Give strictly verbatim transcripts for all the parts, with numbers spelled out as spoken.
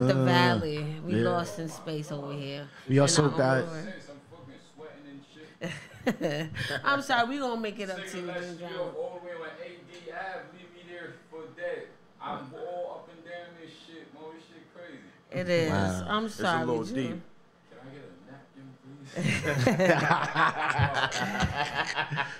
The uh, valley. We yeah. lost in space over here. We also got. I'm sorry, we gonna make it up to you. All the way on A D Avenue, leave me there for dead. I'm all up and down this shit, man. This shit crazy. It is. Wow. I'm sorry. It's a little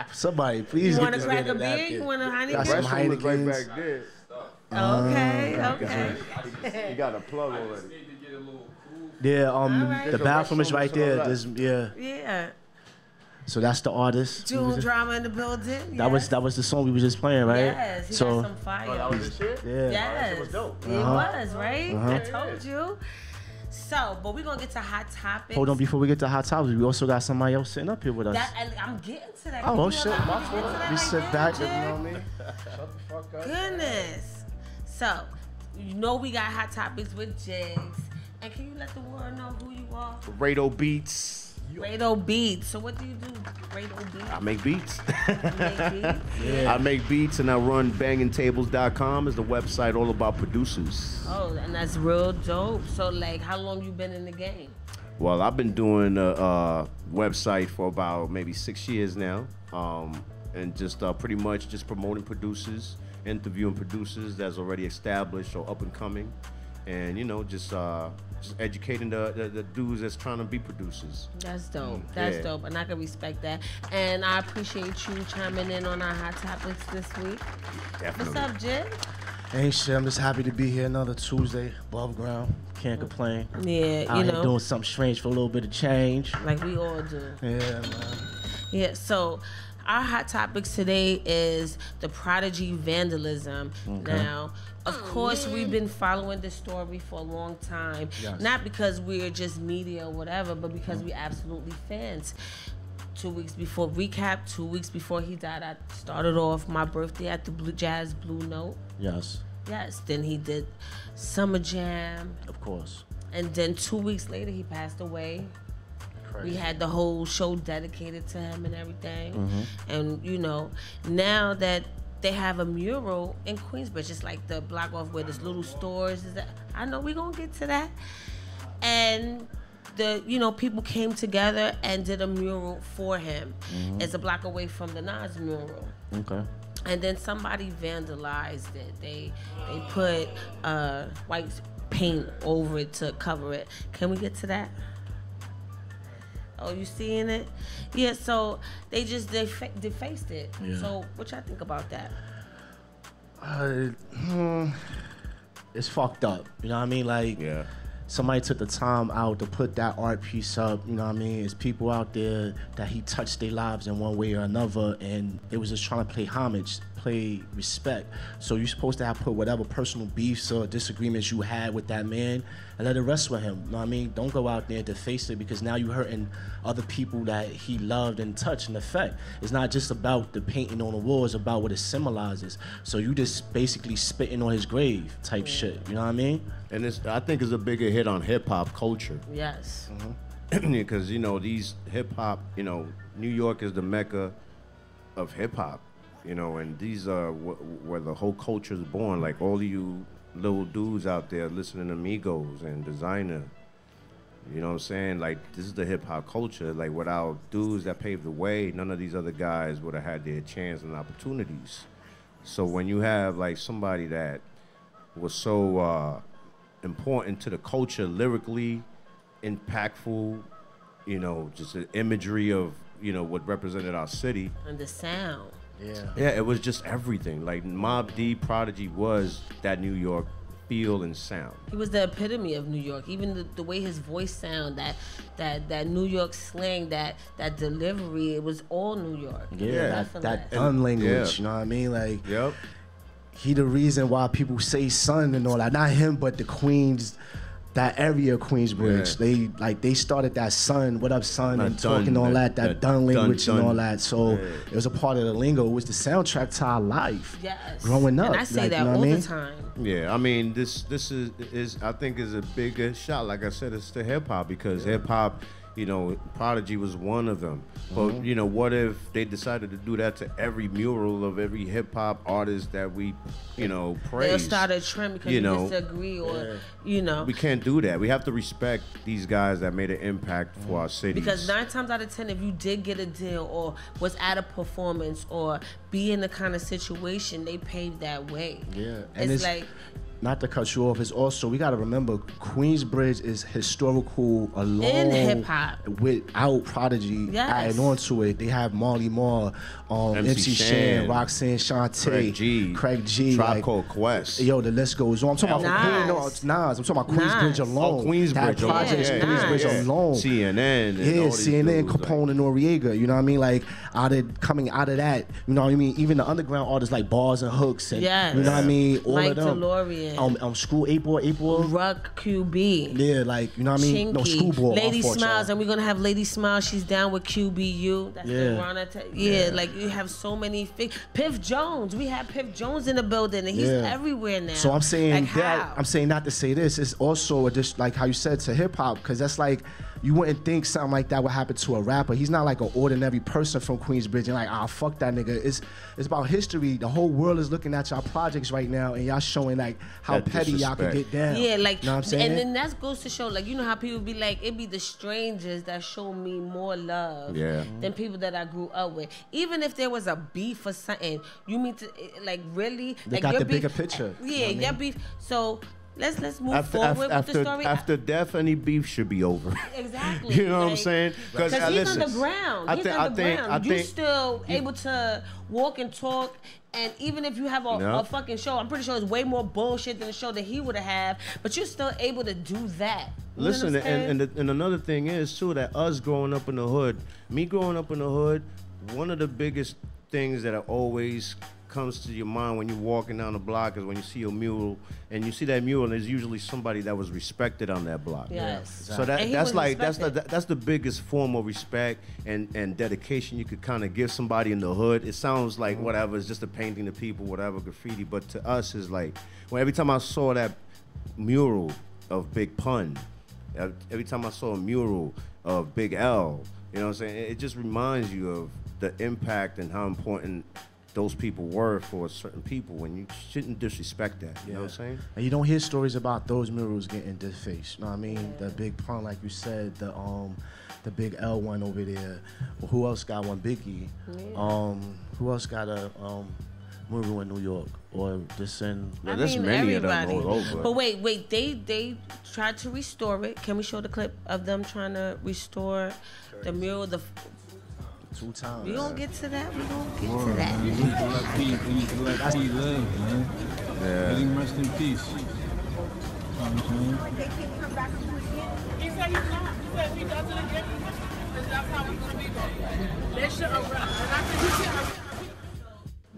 deep. Somebody, please. You want to crack a beer? You want a Heineken? Some Heinekens. Right back there. Uh, okay, okay. Got you got a plug already. Yeah, um, right. The bathroom is right there. There's, yeah. Yeah. So that's the artist. June Drama in the building. Yes. That was that was the song we were just playing, right? Yes. He so got some fire. Oh, that was the shit. Yeah. Yes. It was dope. It uh-huh. was right. Uh-huh. I told you. So, but we're going to get to hot topics. Hold on, before we get to hot topics, we also got somebody else sitting up here with us. That, I, I'm getting to that. Oh, shit. My fault. We sit back, you know what I mean? Shut the fuck up. Goodness. So, you know we got hot topics with Jigs. And can you let the world know who you are? Rado Beats. Rado Beats. So what do you do, Rado Beats? I make beats. You make beats? Yeah. I make beats and I run banging tables dot com is the website all about producers. Oh, and that's real dope. So like, how long you been in the game? Well, I've been doing a, a website for about maybe six years now. Um, and just uh, pretty much just promoting producers, interviewing producers that's already established or up and coming. And, you know, just... Uh, Just educating the, the, the dudes that's trying to be producers. That's dope. That's yeah. dope. And I can respect that. And I appreciate you chiming in on our hot topics this week. Definitely. What's up, Jim? Ain't shit. I'm just happy to be here another Tuesday above ground. Can't complain. Yeah, Out you know. Doing something strange for a little bit of change. Like we all do. Yeah, man. Yeah, so... Our hot topics today is the Prodigy vandalism. Okay. Now, of course, we've been following this story for a long time. Yes. Not because we're just media or whatever, but because mm-hmm. we're absolutely fans. Two weeks before recap, two weeks before he died, I started off my birthday at the Blue Jazz Blue Note. Yes. Yes. Then he did Summer Jam. Of course. And then two weeks later, he passed away. We had the whole show dedicated to him and everything. Mm-hmm. And, you know, now that they have a mural in Queensbridge, it's like the block off where there's little stores. Is that, I know we're going to get to that. And, the you know, people came together and did a mural for him. Mm-hmm. It's a block away from the Nas mural. Okay. And then somebody vandalized it. They, they put uh, white paint over it to cover it. Can we get to that? Oh, you seeing it? Yeah, so they just def defaced it. Yeah. So what y'all think about that? Uh, it's fucked up. You know what I mean? Like, yeah. somebody took the time out to put that art piece up. You know what I mean? It's people out there that he touched their lives in one way or another, and they was just trying to play homage, play respect. So you're supposed to have put whatever personal beefs or disagreements you had with that man and let it rest with him. You know what I mean? Don't go out there and deface it because now you're hurting other people that he loved and touched and affect. It's not just about the painting on the wall, it's about what it symbolizes. So you just basically spitting on his grave type shit. You know what I mean? And it's, I think it's a bigger hit on hip hop culture. Yes. Because, mm-hmm. you know, these hip hop, you know, New York is the mecca of hip hop. You know, and these are wh where the whole culture is born. Like all of you little dudes out there listening to Migos and Designer. You know what I'm saying? Like this is the hip hop culture. Like without dudes that paved the way, none of these other guys would have had their chance and opportunities. So when you have like somebody that was so uh, important to the culture, lyrically impactful, you know, just the imagery of you know what represented our city and the sound. Yeah. yeah, it was just everything. Like Mobb Deep, Prodigy was that New York feel and sound. He was the epitome of New York. Even the, the way his voice sound, that that that New York slang, that that delivery, it was all New York. Yeah, that, that dumb language. Yeah. You know what I mean? Like, yep. He the reason why people say son and all that. Not him, but the Queens. That area of Queensbridge, yeah. they like they started that son, what up son, Not and done, talking all that, that, that done language done, done. and all that. So yeah. it was a part of the lingo. It was the soundtrack to our life. Yes. Growing up. And I say like, that you know all I mean? the time. Yeah, I mean this this is is I think is a bigger shot. Like I said, it's to hip hop because yeah. hip hop You know, Prodigy was one of them. Mm-hmm. But, you know, what if they decided to do that to every mural of every hip-hop artist that we, you know, praise? They'll start a trend because you, you know, disagree or, yeah. you know. We can't do that. We have to respect these guys that made an impact for our cities. Because nine times out of ten, if you did get a deal or was at a performance or be in the kind of situation, they paved that way. Yeah. And it's, it's like... Not to cut you off, it's also, we gotta remember, Queensbridge is historical alone. In hip hop. Without Prodigy yes. adding on to it. They have Marley Marl, um, M C Shan, Roxanne Shante, Craig G, Craig G Tribe like, Called Quest. Yo, the list goes on. I'm talking about Nas. Nas. I'm talking about Queensbridge alone. Oh, Queensbridge that project yeah, Queensbridge yeah. alone. C N N. Yeah, C N N, Capone and Noriega. You know what I mean? Like, out of, coming out of that, you know what I mean? Even the underground artists like Bars and Hooks. And, yes. You know what I mean? All Mike of them. DeLorean. Um, um, School April, April. Ruck Q B. Yeah, like, you know what I mean? Chinky. No, Schoolboy. Lady Smiles, and we're going to have Lady Smiles. She's down with Q B U. That's yeah. the yeah, yeah, like, you have so many. Piff Jones. We have Piff Jones in the building, and he's yeah. everywhere now. So I'm saying like that. How? I'm saying not to say this. It's also, just like how you said, to hip hop, because that's like, you wouldn't think something like that would happen to a rapper. He's not like an ordinary person from Queensbridge and like, ah, fuck that nigga. It's it's about history. The whole world is looking at y'all projects right now and y'all showing like how that petty y'all can get down. Yeah, like, you know what I'm saying? And then that goes to show, like, you know how people be like, it be the strangers that show me more love yeah. than people that I grew up with. Even if there was a beef or something, you mean to, like, really? They like, got your the beef, bigger picture. Yeah, you know what I mean? Your beef. So... Let's let's move after, forward after, with the story. After death, any beef should be over. Exactly. You know like, what I'm saying? Because he's listen, on the ground. He's I think, on the I ground. You're still you, able to walk and talk. And even if you have a, no. a fucking show, I'm pretty sure it's way more bullshit than the show that he would have had. But you're still able to do that. You listen, and and, the, and another thing is too that us growing up in the hood, me growing up in the hood, one of the biggest things that I always. Comes to your mind when you're walking down the block is when you see a mural and you see that mural and there's usually somebody that was respected on that block. Yes. Yeah. So that, that's like that's the, that's the biggest form of respect and, and dedication you could kind of give somebody in the hood. It sounds like mm-hmm. whatever, it's just a painting to people, whatever, graffiti, but to us is like, well, every time I saw that mural of Big Pun, every time I saw a mural of Big L, you know what I'm saying? It just reminds you of the impact and how important those people were for certain people, and you shouldn't disrespect that, you yeah. know what I'm saying? And you don't hear stories about those murals getting defaced, you know what I mean? The Big Pun, like you said, the um, the Big L one over there. Well, who else got one? Biggie. Yeah. Um, who else got a um, mural in New York? Or this in... Yeah, there's many of them all over. But wait, wait, they, they tried to restore it. Can we show the clip of them trying to restore the mural, the... Two times. We gonna get to that. We gonna get Word, to that. Man. We need to let peace. We need to let peace live, man. Yeah. Let him rest in peace. You know what I'm saying? They can't come back and do it again. He said he's not. He said we got to the game. That's how we're gonna be going. They should arrest. And I said he should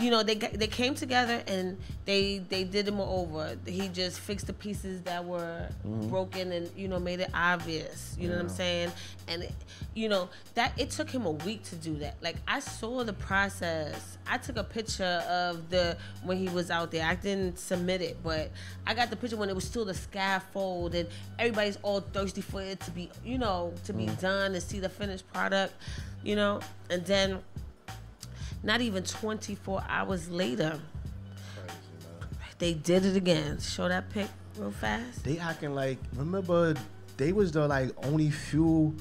You know, they they came together and they they did him over. He just fixed the pieces that were mm-hmm. broken and, you know, made it obvious. You yeah. know what I'm saying? And, it, you know, that it took him a week to do that. Like, I saw the process. I took a picture of the, when he was out there. I didn't submit it, but I got the picture when it was still the scaffold and everybody's all thirsty for it to be, you know, to mm-hmm. be done and see the finished product, you know? And then... Not even twenty-four hours later, crazy, they did it again. Show that pic real fast. They acting like, remember, they was the like only few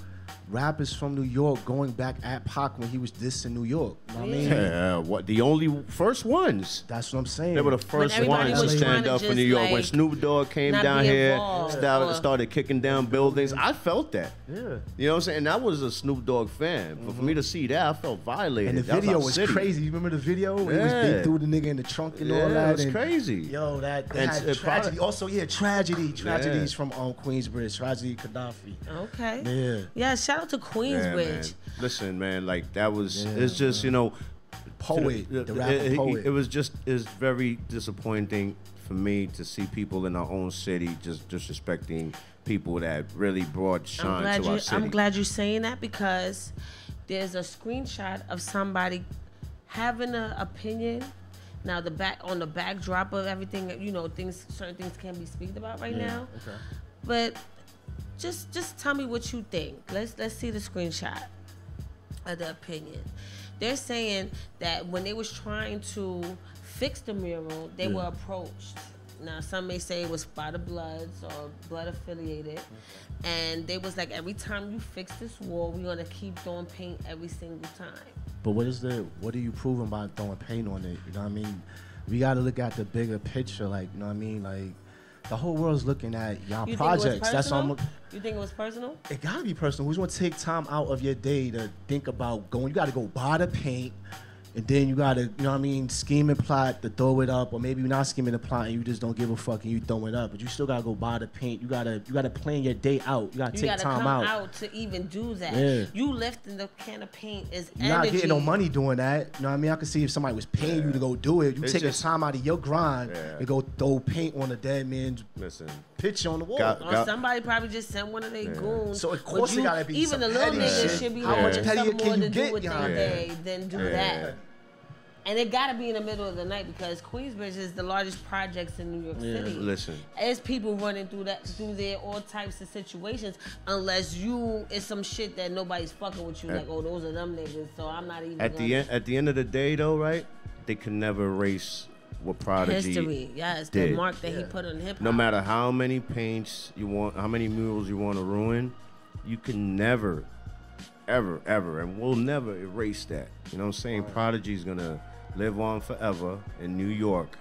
rappers from New York going back at Pac when he was this in New York. You know what I mean? Yeah, what, the only first ones. That's what I'm saying. They were the first ones to stand up in New York. Like, when Snoop Dogg came down here, started, started kicking down buildings, I felt that. Yeah. You know what I'm saying? And I was a Snoop Dogg fan. But mm-hmm. for me to see that, I felt violated. And the video was, was crazy. You remember the video? Yeah. When he was big through the nigga in the trunk and yeah, all that. It was crazy. Yo, that, that and tragedy. Also, yeah, tragedy. Tragedies yeah. from um, Queensbridge. Tragedy Gaddafi. Okay. Yeah. Yeah, shout out to Queensbridge. Yeah, listen, man, like that was, yeah, it's just, man. You know, poet, the, the rapper it, poet. It, it was just, it's very disappointing for me to see people in our own city just disrespecting people that really brought shine to you, our city. I'm glad you're saying that because there's a screenshot of somebody having an opinion. Now the back on the backdrop of everything, you know, things, certain things can't be speaked about right yeah, now, okay. but. just just tell me what you think. Let's let's see the screenshot of the opinion. They're saying that when they was trying to fix the mural, they yeah. were approached. Now, some may say it was by the Bloods or Blood affiliated. Mm-hmm. And they was like, every time you fix this wall, we're going to keep throwing paint every single time. But what is the, what are you proving by throwing paint on it? You know what I mean? We got to look at the bigger picture. Like, you know what I mean? Like, the whole world's looking at y'all projects. That's all. You think it was personal? It got to be personal. Who's going to take time out of your day to think about going? You got to go buy the paint. And then you gotta, you know what I mean, scheme and plot to throw it up, or maybe you're not scheming and plot and you just don't give a fuck and you throw it up, but you still gotta go buy the paint. You gotta, you gotta plan your day out. You gotta you take gotta time come out. out to even do that. Yeah. You lifting the can of paint is energy. You're not getting no money doing that. You know what I mean? I could see if somebody was paying yeah. you to go do it. You it's take just, the time out of your grind yeah. and go throw paint on a dead man's Listen, picture on the wall. Got, got, or somebody probably just sent one of their yeah. goons. So of course you, it gotta be even the little niggas shit. should be How much pettier can more you to get do with their yeah. day than do yeah. that. And it gotta be in the middle of the night because Queensbridge is the largest projects in New York yeah, City. Listen, there's people running through that, through there, all types of situations. Unless you, it's some shit that nobody's fucking with you. At, like, oh, those are them niggas. So I'm not even. At gonna... the end, at the end of the day, though, right? They can never erase what Prodigy history. Yes, did. The mark that yeah. he put on hip hop. No matter how many paints you want, how many murals you want to ruin, you can never, ever, ever, and we'll never erase that. You know what I'm saying? Right. Prodigy's gonna live on forever in New York.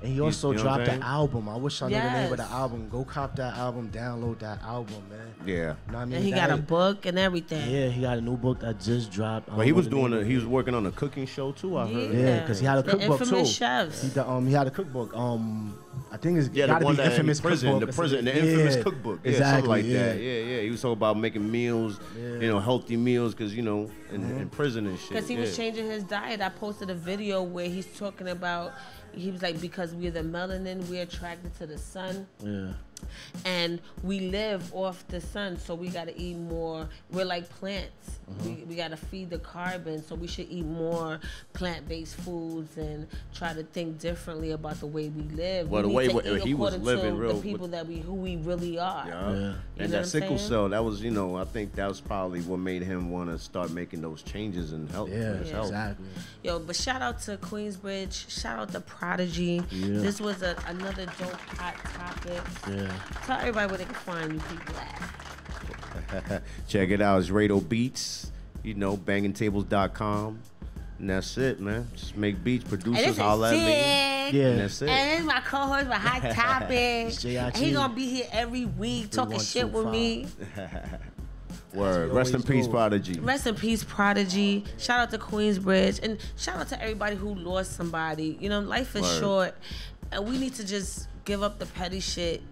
And he also you, you know dropped the album. I wish I knew yes. the name of the album. Go cop that album, download that album, man. Yeah. You know what I mean? And he that got a is, book and everything. Yeah, he got a new book that just dropped. But well, he was doing a, he was working on a cooking show too, I yeah. heard. Yeah, because he had a the cookbook too. The Infamous Chefs. He, the, um, he had a cookbook. Um, I think it's yeah, got to be that Infamous prison, Cookbook. The prison, the Infamous yeah, Cookbook. Yeah, exactly, something like yeah. that. Yeah, yeah. He was talking about making meals, yeah. you know, healthy meals, because, you know, in, mm-hmm. in prison and shit. Because he yeah. was changing his diet. I posted a video where he's talking about, he was like, because we're the melanin, we're attracted to the sun. Yeah. And we live off the sun, so we gotta eat more. We're like plants. Mm-hmm. We, we gotta feed the carbon, so we should eat more plant-based foods and try to think differently about the way we live. Well, we the way what, he was living, real the people with, that we who we really are. Yeah. yeah. You and that sickle saying? cell, that was you know, I think that was probably what made him want to start making those changes in health. Yeah, his yeah. exactly. Yo, but shout out to Queensbridge. Shout out to Prodigy. Yeah. This was a, another dope hot topic. Yeah. Tell everybody where they can find you people at. Check it out. It's Rado Beats. You know, banging tables dot com. And that's it, man. Just make beats, producers, holla at me. Yeah. And that's it. And this is my co-host with Hot Topics. And he gonna be here every week talking shit with me. Word. Rest in peace, Prodigy. Rest in peace, Prodigy. Shout out to Queensbridge. And shout out to everybody who lost somebody. You know, life is short. And we need to just give up the petty shit.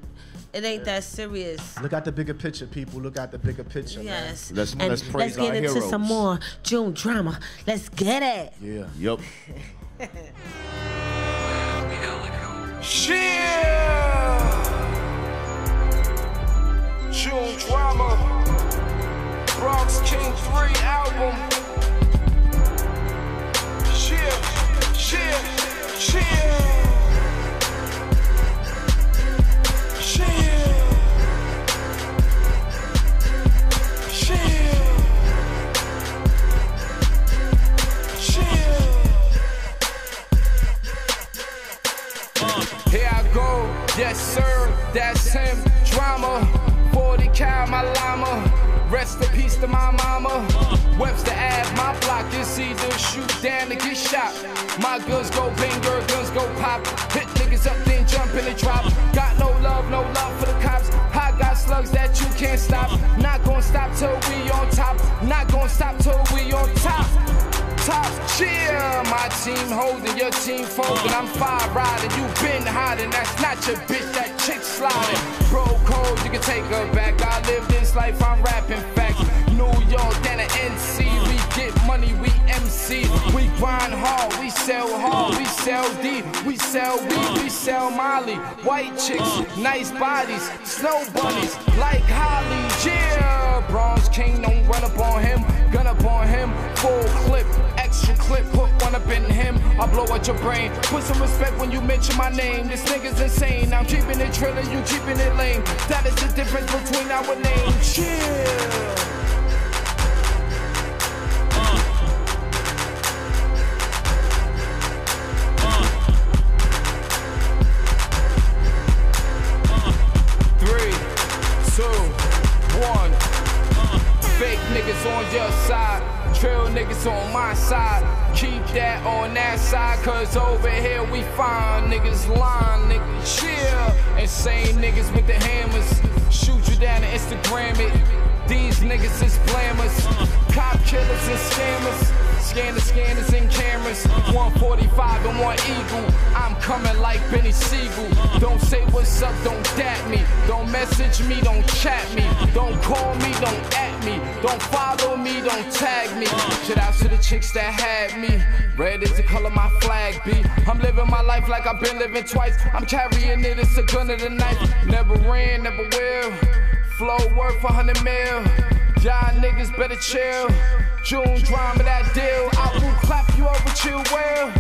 It ain't yeah. that serious. Look at the bigger picture, people. Look at the bigger picture. Yes. Man. Let's, and let's praise let's get our into heroes. Some more June drama. Let's get it. Yeah. Yup. Yeah. June drama. Bronx King three album. Yeah. Yeah. Yeah. Here I go, yes sir, that's him, drama, forty cal, my llama, rest in peace to my mama, Webster Ave, my block, it's either shoot down or get shot, my guns go bang, your guns go pop, hit niggas up then jump in the drop, got no love, no love for the cops, I got slugs that you can't stop, not gonna stop till we on top, not gonna stop till we on top. Tops, cheer, my team holding, your team folding. I'm fire riding, you been hiding. That's not your bitch, that chick sliding. Bro cold, you can take her back. I live this life, I'm rapping facts. New York, then the N C. We get money, we M C. We grind hard, we sell hard, we sell deep, we sell weed, we sell Molly. White chicks, nice bodies, snow bunnies, like Holly. Yeah, Bronx King, don't run up on him, gun up on him, full clip. extra clip, put one up in him, I blow out your brain. Put some respect when you mention my name. This nigga's insane, I'm keeping it trailer, you keeping it lame. That is the difference between our names. Chill. On your side, trail niggas on my side, keep that on that side, cause over here we find niggas lying, niggas chill, insane niggas with the hammers, shoot you down and Instagram it, these niggas is blamers, cop killers and scammers, scanners, scanners and cameras, one forty-five and one eagle, I'm coming like Benny Siegel, don't say what's up, don't dat me, don't message me, don't chat me, don't call me, don't at me, don't follow me, don't tag me. Shout out to the chicks that had me. Red is the color my flag be. I'm living my life like I've been living twice. I'm carrying it, it's a gun of the knife. Never ran, never will. Flow worth a hundred mil. Y'all niggas better chill. June Drama, that deal. I will clap you over, chill well.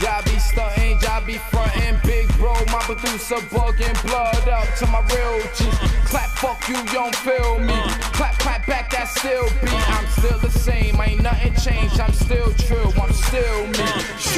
Y'all be stuntin', y'all be frontin'. Big bro, my producer buggin'. Blood up to my real G's. Clap, fuck you, you don't feel me. Clap, clap back, that still beat. I'm still the same, ain't nothing changed. I'm still true, I'm still me.